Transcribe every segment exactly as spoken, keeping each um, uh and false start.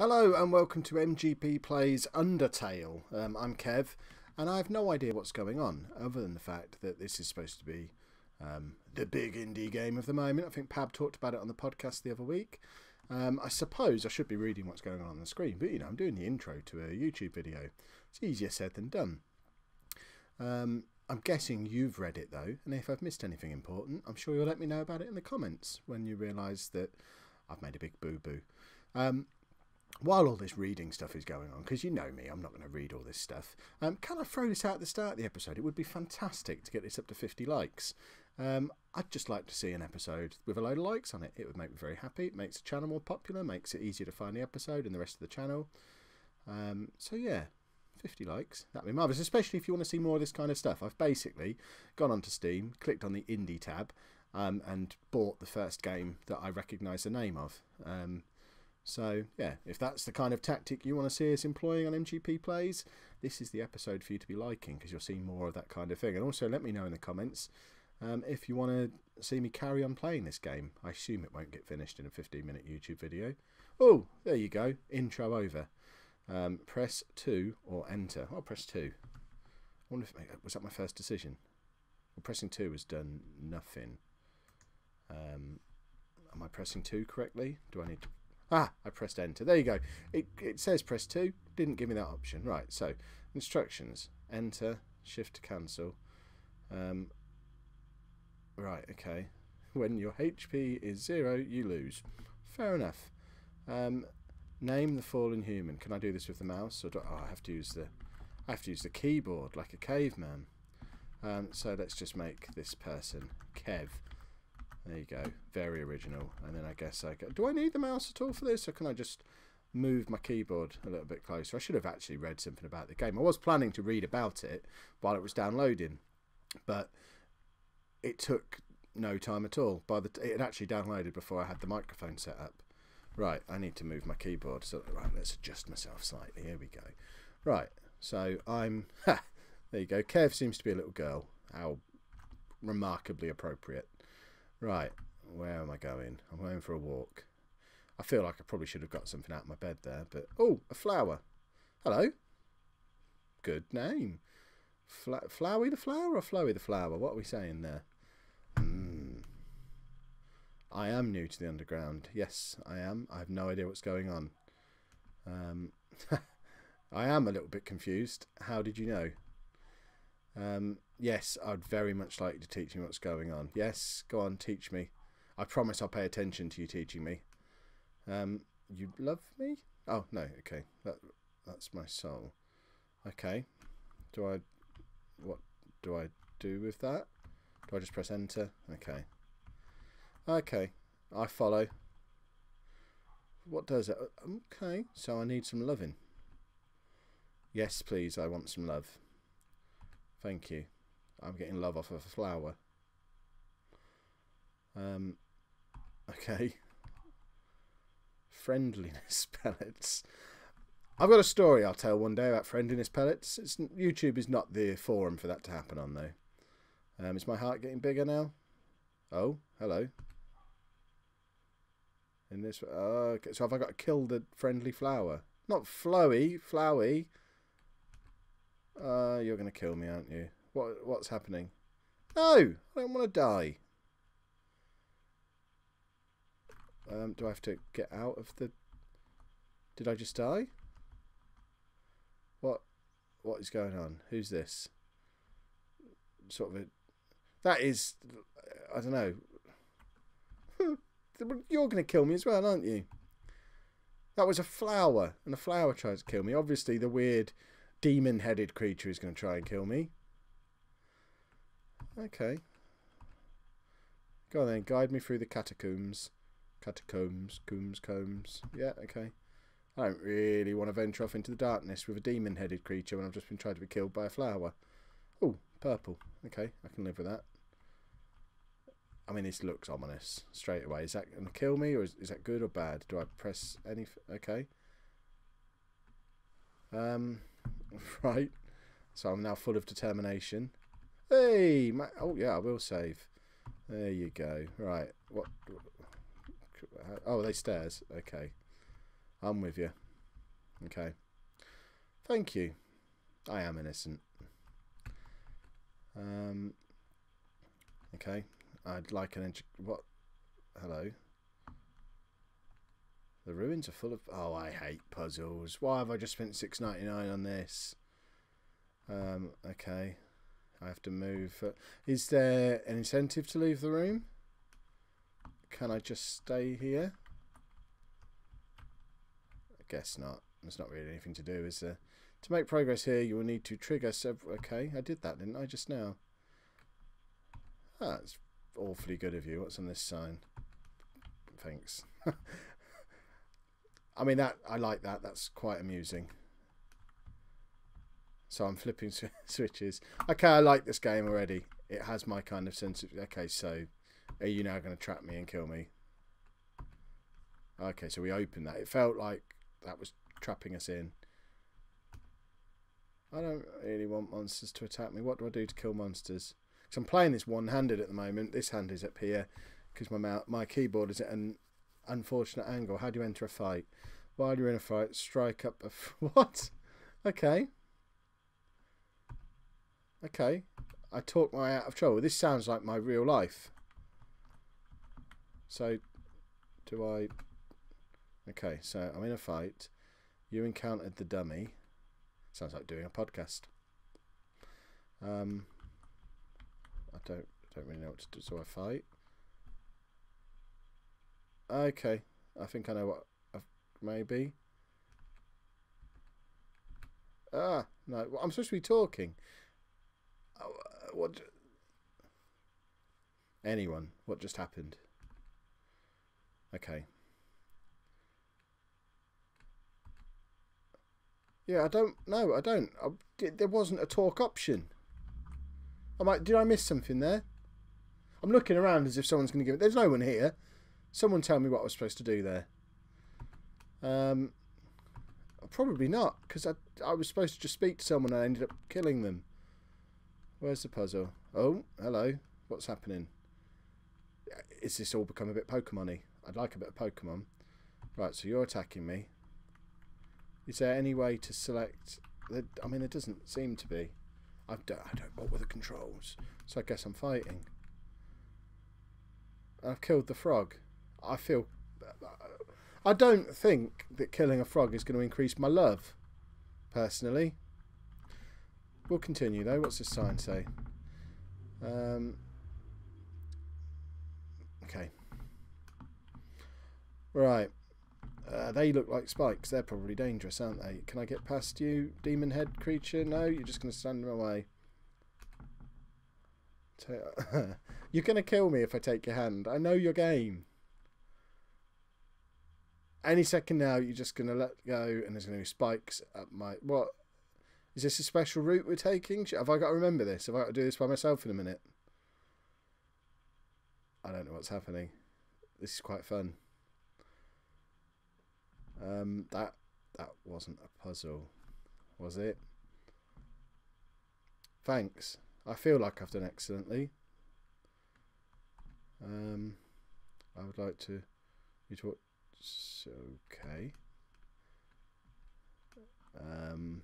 Hello and welcome to M G P Plays Undertale. Um, I'm Kev and I have no idea what's going on other than the fact that this is supposed to be um, the big indie game of the moment. I think Pab talked about it on the podcast the other week. Um, I suppose I should be reading what's going on on the screen, but you know, I'm doing the intro to a YouTube video. It's easier said than done. Um, I'm guessing you've read it though, and if I've missed anything important, I'm sure you'll let me know about it in the comments when you realise that I've made a big boo-boo. Um, While all this reading stuff is going on, because you know me, I'm not going to read all this stuff, um, can I throw this out at the start of the episode? It would be fantastic to get this up to fifty likes. Um, I'd just like to see an episode with a load of likes on it. It would make me very happy. It makes the channel more popular, makes it easier to find the episode and the rest of the channel. Um, so yeah, fifty likes. That'd be marvellous, especially if you want to see more of this kind of stuff. I've basically gone onto Steam, clicked on the Indie tab, um, and bought the first game that I recognise the name of. Um, So, yeah, if that's the kind of tactic you want to see us employing on M G P Plays, this is the episode for you to be liking, because you'll see more of that kind of thing. And also let me know in the comments um, if you want to see me carry on playing this game. I assume it won't get finished in a fifteen minute YouTube video. Oh, there you go. Intro over. Um, press two or enter. I'll press two. I wonder if, was that my first decision? Well, pressing two has done nothing. Um, am I pressing two correctly? Do I need to... Ah, I pressed enter. There you go. It, it says press two. Didn't give me that option. Right, so instructions. Enter, shift to cancel. Um, right, okay. When your H P is zero, you lose. Fair enough. Um, name the fallen human. Can I do this with the mouse? Or do I, oh, I have to use the I have to use the keyboard like a caveman. Um, so let's just make this person Kev. There you go, very original. And then I guess I go, do I need the mouse at all for this, or can I just move my keyboard a little bit closer? I should have actually read something about the game. I was planning to read about it while it was downloading, but it took no time at all. By the t it actually downloaded before I had the microphone set up. Right, I need to move my keyboard. So right, let's adjust myself slightly. Here we go. Right, so I'm, ha, there you go. Kev seems to be a little girl. How remarkably appropriate. Right, where am I going? I'm going for a walk. I feel like I probably should have got something out of my bed there, but... Oh, a flower. Hello. Good name. Fla Flowey the flower or Flowey the flower? What are we saying there? Mm. I am new to the underground. Yes, I am. I have no idea what's going on. Um, I am a little bit confused. How did you know? Um, yes, I'd very much like to teach me what's going on. Yes, go on, teach me. I promise I'll pay attention to you teaching me. Um, you love me? Oh, no, okay. That, that's my soul. Okay. Do I... What do I do with that? Do I just press enter? Okay. Okay. I follow. What does it... Okay, so I need some loving. Yes, please, I want some love. Thank you. I'm getting love off of a flower. Um, okay. Friendliness pellets. I've got a story I'll tell one day about friendliness pellets. It's, YouTube is not the forum for that to happen on, though. Um, is my heart getting bigger now? Oh, hello. In this... Uh, okay, so have I got to kill the friendly flower? Not Flowey, Flowey. Uh, you're going to kill me, aren't you? What What's happening? No! I don't want to die. Um, do I have to get out of the... Did I just die? What What is going on? Who's this? Sort of a... That is... I don't know. You're going to kill me as well, aren't you? That was a flower, and the flower tried to kill me. Obviously, the weird... demon-headed creature is going to try and kill me. Okay. Go on then, guide me through the catacombs. Catacombs, combs, combs. Yeah, okay. I don't really want to venture off into the darkness with a demon-headed creature when I've just been tried to be killed by a flower. Oh, purple. Okay, I can live with that. I mean, this looks ominous straight away. Is that going to kill me, or is, is that good or bad? Do I press any... Okay. Um... Right, so I'm now full of determination. Hey, my, oh yeah, I will save. There you go. Right, what? Oh, are they stairs? Okay, I'm with you. Okay. Thank you. I am innocent. Um. Okay. I'd like an inch. What? Hello. The ruins are full of. Oh, I hate puzzles. Why have I just spent six ninety-nine on this? Um. Okay. I have to move. Is there an incentive to leave the room? Can I just stay here? I guess not. There's not really anything to do, is there? To make progress here, you will need to trigger several... Okay, I did that, didn't I, just now? That's awfully good of you. What's on this sign? Thanks. I mean, that I like that. That's quite amusing. So I'm flipping sw switches. Okay, I like this game already. It has my kind of sense of... Okay, so... Are you now going to trap me and kill me? Okay, so we opened that. It felt like that was trapping us in. I don't really want monsters to attack me. What do I do to kill monsters? Because I'm playing this one-handed at the moment. This hand is up here because my mouth, my keyboard is at an unfortunate angle. How do you enter a fight? While you're in a fight, strike up a... F what? Okay. Okay. I talk my way out of trouble. This sounds like my real life. So, do I... Okay, so I'm in a fight. You encountered the dummy. Sounds like doing a podcast. Um, I don't don't really know what to do. So I fight. Okay, I think I know what I've... Maybe. Ah, no. Well, I'm supposed to be talking. Oh, uh, what? Anyone? What just happened? Okay. Yeah, I don't know. I don't. I, there wasn't a talk option. I might. Did I miss something there? I'm looking around as if someone's going to give it. There's no one here. Someone tell me what I was supposed to do there. Um, probably not, because I I was supposed to just speak to someone and I ended up killing them. Where's the puzzle? Oh, hello. What's happening? Is this all become a bit Pokemon-y? I'd like a bit of Pokemon. Right, so you're attacking me. Is there any way to select... The, I mean, there doesn't seem to be. I don't, I don't... What were the controls? So I guess I'm fighting. I've killed the frog. I feel... I don't think that killing a frog is going to increase my love, personally. We'll continue, though. What's this sign say? Um... Okay. Right. Uh, they look like spikes. They're probably dangerous, aren't they? Can I get past you, demon head creature? No, you're just going to stand in my way. You're going to kill me if I take your hand. I know your game. Any second now, you're just going to let go and there's going to be spikes at my... What? Is this a special route we're taking? Have I got to remember this? Have I got to do this by myself in a minute? I don't know what's happening. This is quite fun. Um, that that wasn't a puzzle, was it? Thanks. I feel like I've done excellently. Um, I would like to. You talk. Okay. Um, I'm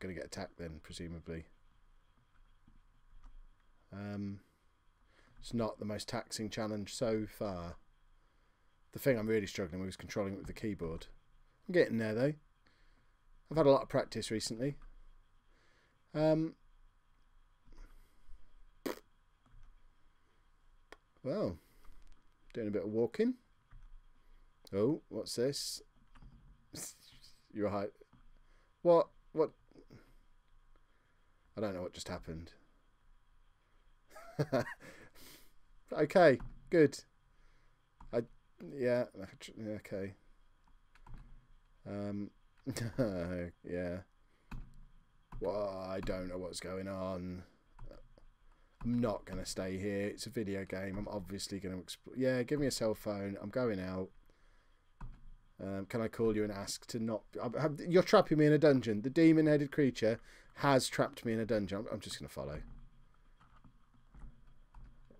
gonna get attacked then, presumably. Um. It's not the most taxing challenge so far. The thing I'm really struggling with is controlling it with the keyboard. I'm getting there though. I've had a lot of practice recently. Um, well, doing a bit of walking. Oh, what's this? You're high. What? What? I don't know what just happened. Okay, good. I yeah, okay. Um, yeah. Well, I don't know what's going on. I'm not gonna stay here. It's a video game. I'm obviously gonna explore. Yeah, give me a cell phone. I'm going out. Um, can I call you and ask to not? Have, you're trapping me in a dungeon. The demon-headed creature has trapped me in a dungeon. I'm, I'm just gonna follow.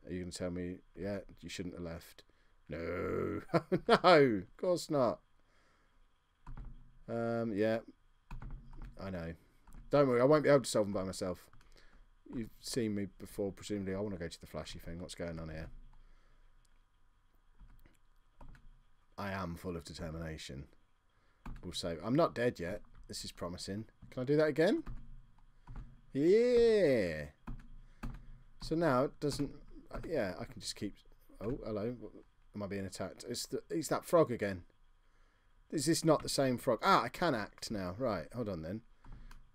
Are you going to tell me, yeah, you shouldn't have left? No. No, of course not. Um, yeah, I know. Don't worry, I won't be able to solve them by myself. You've seen me before, presumably. I want to go to the flashy thing. What's going on here? I am full of determination. We'll save. I'm not dead yet. This is promising. Can I do that again? Yeah. So now it doesn't... Yeah, I can just keep... Oh, hello. Am I being attacked? It's, the, it's that frog again. Is this not the same frog? Ah, I can act now. Right, hold on then.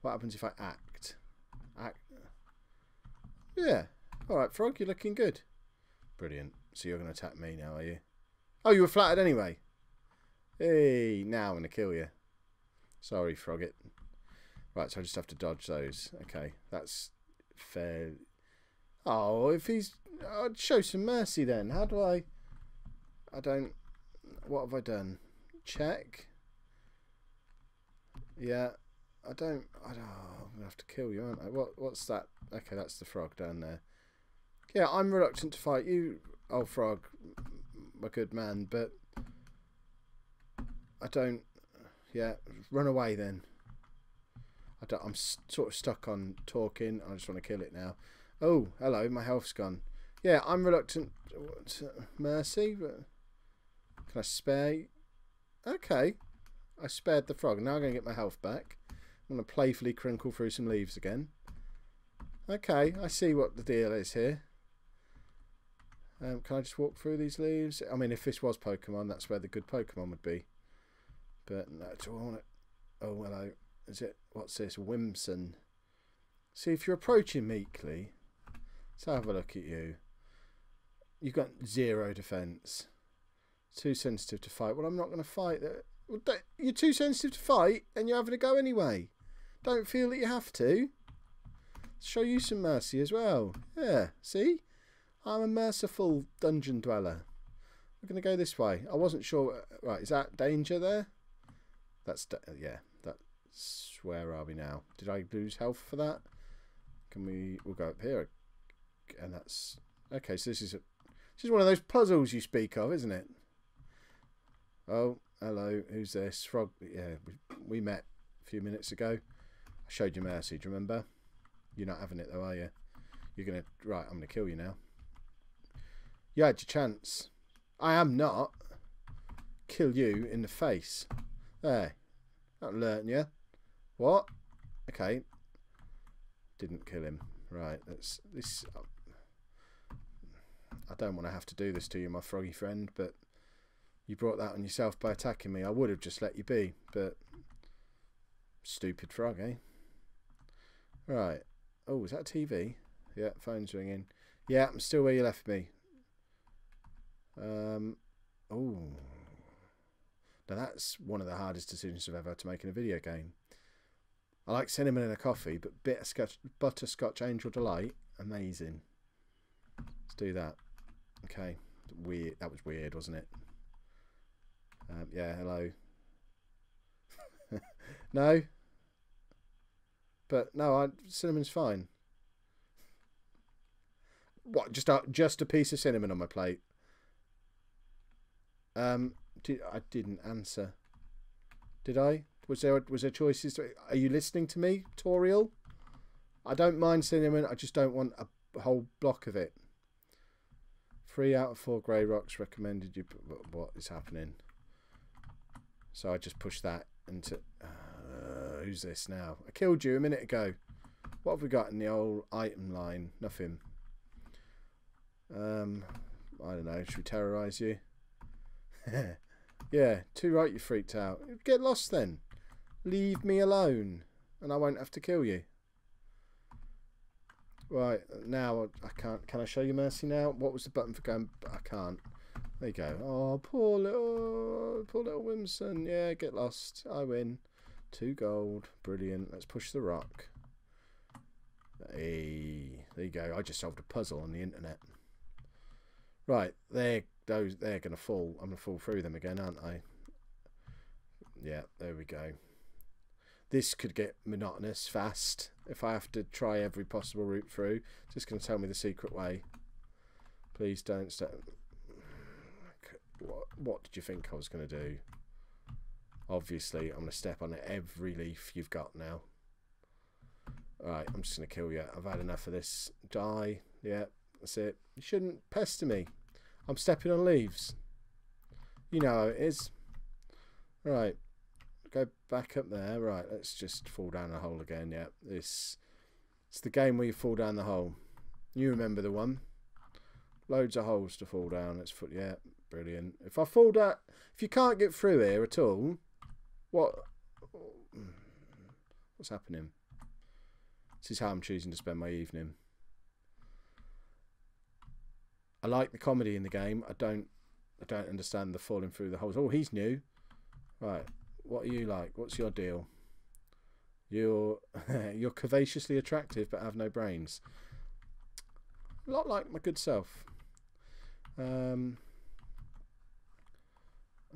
What happens if I act? Act. Yeah. All right, frog, you're looking good. Brilliant. So you're going to attack me now, are you? Oh, you were flattered anyway. Hey, now I'm going to kill you. Sorry, Froggit. Right, so I just have to dodge those. Okay, that's fair. Oh, if he's... I'd show some mercy then. How do I... I don't... What have I done? Check. Yeah. I don't... I don't oh, I'm going to have to kill you, aren't I? What, what's that? Okay, that's the frog down there. Yeah, I'm reluctant to fight you, old frog, my good man, but... I don't... Yeah, run away then. I don't, I'm sort of stuck on talking. I just want to kill it now. Oh, hello, my health's gone. Yeah, I'm reluctant to mercy. But can I spare? Okay, I spared the frog. Now I'm going to get my health back. I'm going to playfully crinkle through some leaves again. Okay, I see what the deal is here. Um, can I just walk through these leaves? I mean, if this was Pokemon, that's where the good Pokemon would be. But no, do I want it? Oh, hello. Is it? What's this? Whimsun. See, if you're approaching meekly, let's have a look at you. You've got zero defense. Too sensitive to fight. Well, I'm not going to fight. You're too sensitive to fight, and you're having a go anyway. Don't feel that you have to. Show you some mercy as well. Yeah, see? I'm a merciful dungeon dweller. We're going to go this way. I wasn't sure. Right, is that danger there? That's... Yeah, that's... Where are we now? Did I lose health for that? Can we... We'll go up here. And that's... Okay, so this is... A, this is one of those puzzles you speak of, isn't it? Oh, hello. Who's this? Frog... Yeah, we, we met a few minutes ago. I showed you mercy, do you remember? You're not having it though, are you? You're going to... Right, I'm going to kill you now. You had your chance. I am not. Kill you in the face. There. That'll learn you. What? Okay. Didn't kill him. Right. Let's. This. I don't want to have to do this to you, my froggy friend, but you brought that on yourself by attacking me. I would have just let you be, but stupid frog, eh? Right. Oh, is that T V? Yeah. Phone's ringing. Yeah. I'm still where you left me. Um, oh, now that's one of the hardest decisions I've ever had to make in a video game. I like cinnamon in a coffee, but bit of butterscotch angel delight, amazing. Let's do that. Okay, weird. That was weird, wasn't it? Um, yeah. Hello. No. But no, I, cinnamon's fine. What? Just a, just a piece of cinnamon on my plate. Um, did, I didn't answer. Did I? Was there was there choices? To, are you listening to me, Toriel? I don't mind cinnamon. I just don't want a whole block of it. Three out of four grey rocks recommended. You. What is happening? So I just pushed that into. Uh, who's this now? I killed you a minute ago. What have we got in the old item line? Nothing. Um, I don't know. Should we terrorise you? Yeah, too right you freaked out. Get lost then. Leave me alone and I won't have to kill you. Right, now I can't. Can I show you mercy now? What was the button for going? I can't. There you go. Oh, poor little, poor little Whimsun. Yeah, get lost. I win. Two gold. Brilliant. Let's push the rock. Hey, there you go. I just solved a puzzle on the internet. Right, there those they're gonna fall. I'm gonna fall through them again, aren't I? Yeah, there we go. This could get monotonous fast if I have to try every possible route through. Just gonna tell me the secret way. Please don't stop. What, what did you think I was gonna do? Obviously, I'm going to step on every leaf you've got now. Alright, I'm just going to kill you. I've had enough of this. Die. Yeah, that's it. You shouldn't pester me. I'm stepping on leaves. You know how it is. Right. Go back up there. Right, let's just fall down the hole again. Yeah, this... It's the game where you fall down the hole. You remember the one. Loads of holes to fall down. Let's foot. Yeah, brilliant. If I fall down... If you can't get through here at all... What... What's happening? This is how I'm choosing to spend my evening. I like the comedy in the game. I don't I don't understand the falling through the holes. Oh, he's new. Right. What are you like? What's your deal? You're you're cavaciously attractive but have no brains. A lot like my good self. Um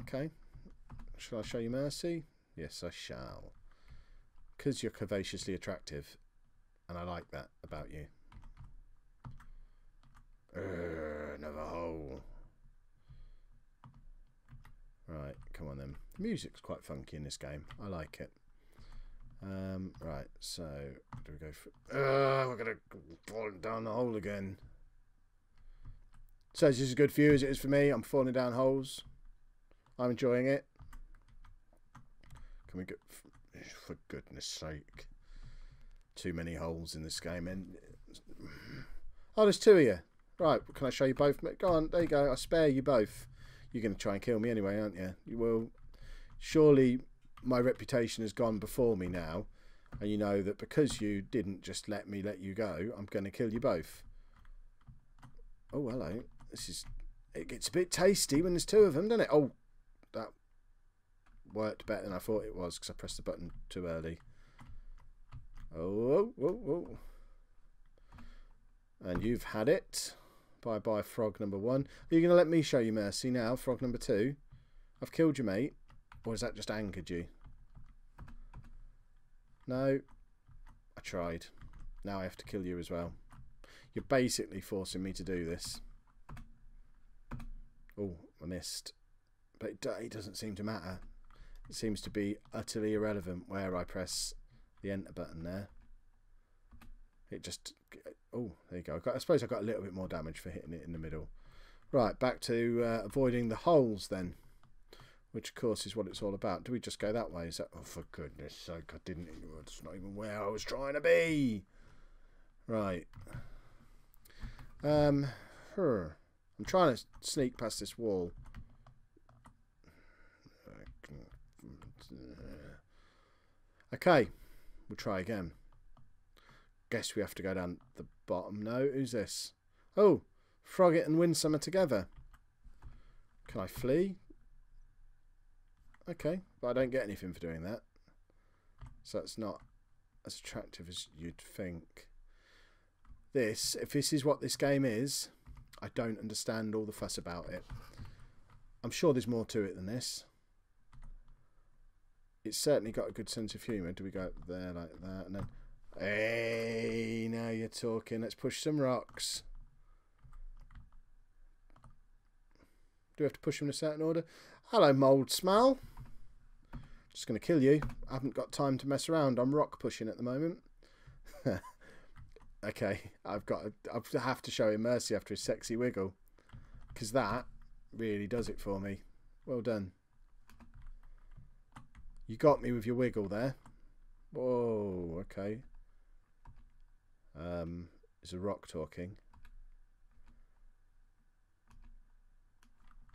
Okay. Shall I show you mercy? Yes, I shall. Because you're cavaciously attractive. And I like that about you. Urgh, another hole. Right, come on then. The music's quite funky in this game. I like it. Um, right, so... Do we go for... Uh, we're going to fall down the hole again. So this is as good for you as it is for me. I'm falling down holes. I'm enjoying it. Can we go... For goodness sake. Too many holes in this game. And oh, there's two of you. Right, can I show you both? Go on, there you go. I spare you both. You're going to try and kill me anyway, aren't you? You will. Surely my reputation has gone before me now. And you know that because you didn't just let me let you go, I'm going to kill you both. Oh, hello. This is... It gets a bit tasty when there's two of them, doesn't it? Oh, that worked better than I thought it was because I pressed the button too early. Oh, whoa, whoa, whoa. And you've had it. Bye-bye, frog number one. Are you going to let me show you mercy now, frog number two? I've killed you, mate. Or has that just angered you? No. I tried. Now I have to kill you as well. You're basically forcing me to do this. Oh, I missed. But it doesn't seem to matter. It seems to be utterly irrelevant where I press... the enter button there. It just... Oh, there you go. I suppose I got a little bit more damage for hitting it in the middle. Right, back to uh, avoiding the holes then. Which, of course, is what it's all about. Do we just go that way? Is that... Oh, for goodness sake, I didn't... It's not even where I was trying to be. Right. Um, I'm trying to sneak past this wall. Okay. We'll try again. Guess we have to go down the bottom. No, who's this? Oh, Froggit and Whimsun are together. Can I flee? Okay, but I don't get anything for doing that. So that's not as attractive as you'd think. This, if this is what this game is, I don't understand all the fuss about it. I'm sure there's more to it than this. It's certainly got a good sense of humour. Do we go up there like that? And then, hey, now you're talking. Let's push some rocks. Do we have to push them in a certain order? Hello, mould smell. Just going to kill you. I haven't got time to mess around. I'm rock pushing at the moment. Okay, I've got. I have to show him mercy after his sexy wiggle, because that really does it for me. Well done. You got me with your wiggle there. Whoa, okay. Um, is a rock talking?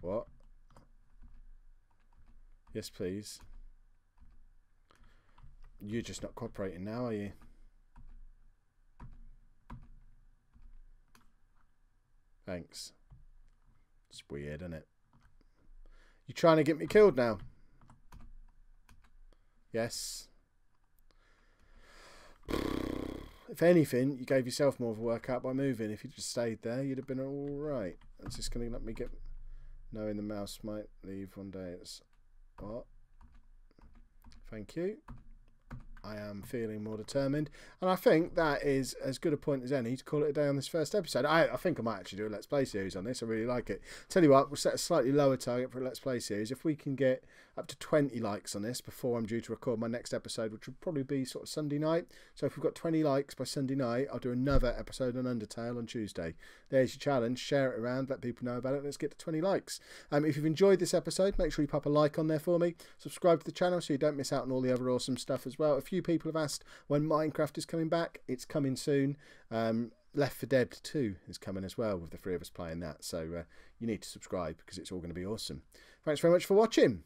What? Yes, please. You're just not cooperating now, are you? Thanks. It's weird, isn't it? You're trying to get me killed now. Yes. If anything, you gave yourself more of a workout by moving. If you just stayed there, you'd have been all right. That's just going to let me get... Knowing the mouse might leave one day. It's... What? Thank you. I am feeling more determined, and I think that is as good a point as any to call it a day on this first episode. I, I think I might actually do a Let's Play series on this. I really like it. Tell you what, we'll set a slightly lower target for a Let's Play series. If we can get up to twenty likes on this before I'm due to record my next episode, which would probably be sort of Sunday night. So if we've got twenty likes by Sunday night, I'll do another episode on Undertale on Tuesday. There's your challenge. Share it around, let people know about it. Let's get to twenty likes. Um, if you've enjoyed this episode, make sure you pop a like on there for me. Subscribe to the channel so you don't miss out on all the other awesome stuff as well. A few people have asked when Minecraft is coming back. It's coming soon. Um, Left four Dead two is coming as well, with the three of us playing that. So uh, you need to subscribe because it's all going to be awesome. Thanks very much for watching.